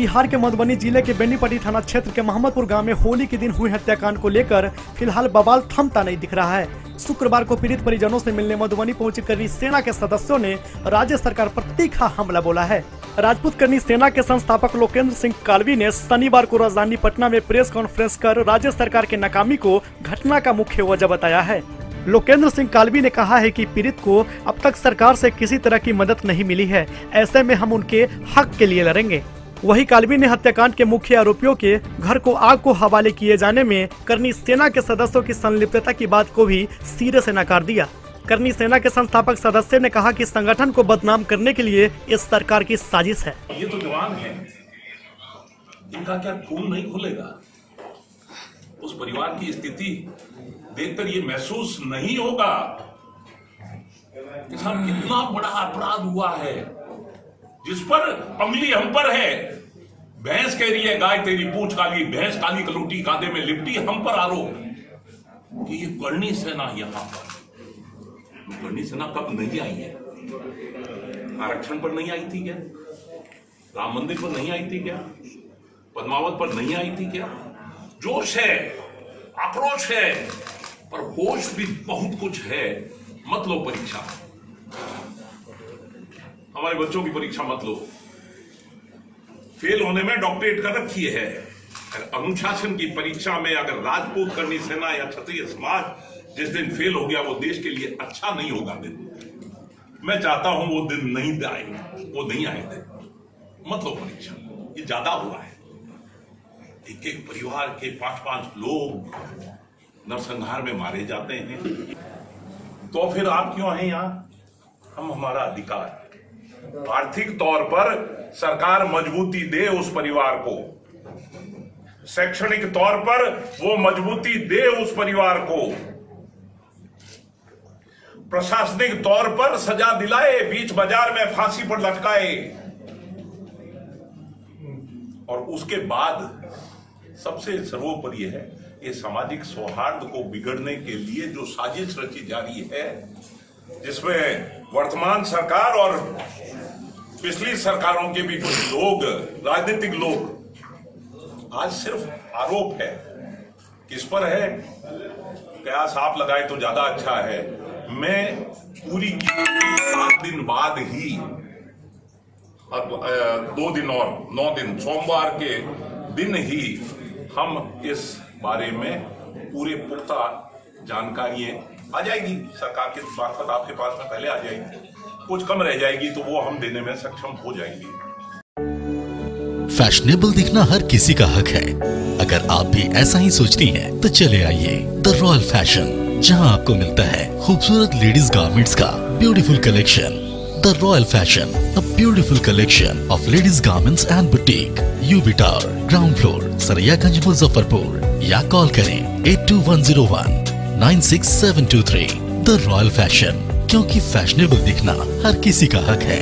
बिहार के मधुबनी जिले के बेनीपट्टी थाना क्षेत्र के मोहम्मदपुर गांव में होली के दिन हुए हत्याकांड को लेकर फिलहाल बवाल थमता नहीं दिख रहा है। शुक्रवार को पीड़ित परिजनों से मिलने मधुबनी पहुंची करनी सेना के सदस्यों ने राज्य सरकार पर तीखा हमला बोला है। राजपूत करनी सेना के संस्थापक लोकेंद्र सिंह कालवी ने शनिवार को राजधानी पटना में प्रेस कॉन्फ्रेंस कर राज्य सरकार के नाकामी को घटना का मुख्य वजह बताया है। लोकेंद्र सिंह कालवी ने कहा है कि पीड़ित को अब तक सरकार से किसी तरह की मदद नहीं मिली है, ऐसे में हम उनके हक के लिए लड़ेंगे। वही कालवी ने हत्याकांड के मुख्य आरोपियों के घर को आग को हवाले किए जाने में करनी सेना के सदस्यों की संलिप्तता की बात को भी सिरे से नकार दिया। करनी सेना के संस्थापक सदस्य ने कहा कि संगठन को बदनाम करने के लिए इस सरकार की साजिश है। ये तो जवान है, इनका क्या खून नहीं खुलेगा? उस परिवार की स्थिति देखकर ये महसूस नहीं होगा कि साहब कितना बड़ा अपराध हुआ है, जिस पर अंगली हम पर है। भैंस कह रही है गाय तेरी पूंछ काली, भैंस काली कलूटी कांधे में लिपटी, हम पर आरोप कि ये करनी सेना यहां पर। करनी सेना कब नहीं आई है? आरक्षण पर नहीं आई थी क्या? राम मंदिर पर नहीं आई थी क्या? पद्मावत पर नहीं आई थी क्या? जोश है, आक्रोश है, पर होश भी बहुत कुछ है। मत लो परीक्षा, हमारे बच्चों की परीक्षा मत लो। फेल होने में डॉक्टरेट कर रखी है। अनुशासन की परीक्षा में अगर राजपूत करनी सेना या क्षत्रिय समाज जिस दिन फेल हो गया, वो देश के लिए अच्छा नहीं होगा दिन। मैं चाहता हूं वो दिन नहीं आए, वो नहीं आए दिन। मत लो परीक्षा, ये ज्यादा हुआ है। एक एक परिवार के 5-5 लोग नरसंहार में मारे जाते हैं, तो फिर आप क्यों हैं यहाँ? हम हमारा अधिकार, आर्थिक तौर पर सरकार मजबूती दे उस परिवार को, शैक्षणिक तौर पर वो मजबूती दे उस परिवार को, प्रशासनिक तौर पर सजा दिलाए, बीच बाजार में फांसी पर लटकाए, और उसके बाद सबसे सर्वोपरि है ये सामाजिक सौहार्द को बिगड़ने के लिए जो साजिश रची जा रही है, जिसमें वर्तमान सरकार और पिछली सरकारों के भी कुछ लोग, राजनीतिक लोग, आज सिर्फ आरोप है। किस पर है? कयास आप लगाए तो ज्यादा अच्छा है। मैं पूरी की 7 दिन बाद ही, अब 2 दिन और 9 दिन, सोमवार के दिन ही हम इस बारे में पूरे पुख्ता जानकारी आ जाएगी। सरकार के मार्फत आपके पास में पहले आ जाएगी, कुछ कम रह जाएगी तो वो हम देने में सक्षम हो जाएंगे। फैशनेबल दिखना हर किसी का हक है। अगर आप भी ऐसा ही सोचती हैं, तो चले आइए द रॉयल फैशन, जहां आपको मिलता है खूबसूरत लेडीज गारमेंट्स का beautiful collection. The Royal Fashion, a beautiful collection of ladies' garments and boutique. UB Tower, ground floor, Saraiyaganj, Muzaffarpur, या कॉल करें 8210196723। The Royal Fashion, क्योंकि फैशनेबल दिखना हर किसी का हक है।